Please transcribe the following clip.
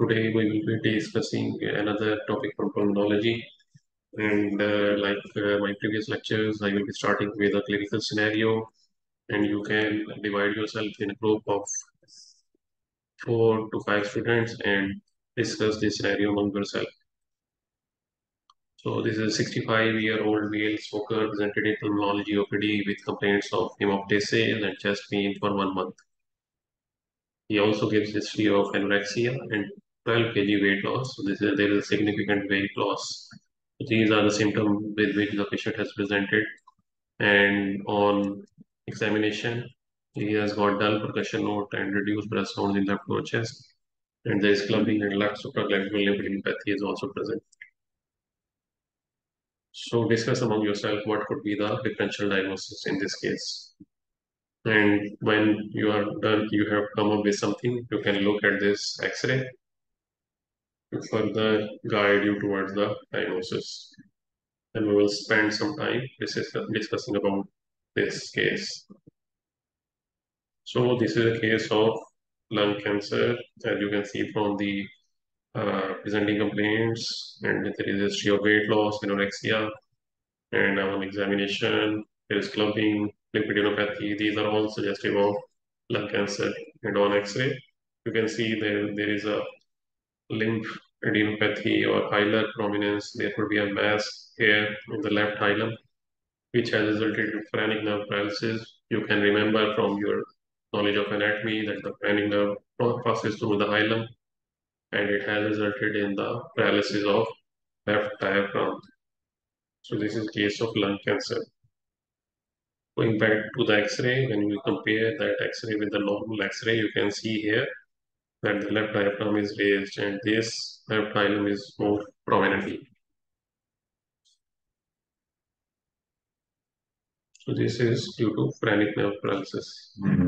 Today we will be discussing another topic from pulmonology, and my previous lectures, I will be starting with a clinical scenario, and you can divide yourself in a group of 4 to 5 students and discuss this scenario among yourself. So this is a 65-year-old male smoker presented in pulmonology OPD with complaints of hemoptysis and chest pain for 1 month. He also gives history of anorexia and 12 kg weight loss. So there is a significant weight loss. These are the symptoms with which the patient has presented. And on examination, he has got dull percussion note and reduced breath sounds in the upper chest. And there is clubbing and supraclavicular lymphadenopathy is also present. So discuss among yourself what could be the differential diagnosis in this case. And when you are done, you have come up with something, you can look at this X-ray to further guide you towards the diagnosis. And we will spend some time discussing about this case. So this is a case of lung cancer, as you can see from the presenting complaints, and there is a history of weight loss, anorexia, and on examination, there is clubbing, lymphadenopathy. These are all suggestive of lung cancer. And on X-ray, you can see there is a lymphadenopathy or hilar prominence. There could be a mass here in the left hilum, which has resulted in phrenic nerve paralysis. You can remember from your knowledge of anatomy that the phrenic nerve passes through the hilum, and it has resulted in the paralysis of left diaphragm. So this is case of lung cancer. Going back to the X-ray, when you compare that X-ray with the normal X-ray, you can see here that the left diaphragm is raised and this left hilum is more prominently. So this is due to phrenic nerve paralysis.